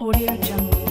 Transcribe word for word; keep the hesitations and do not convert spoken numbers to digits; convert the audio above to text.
AudioJungle.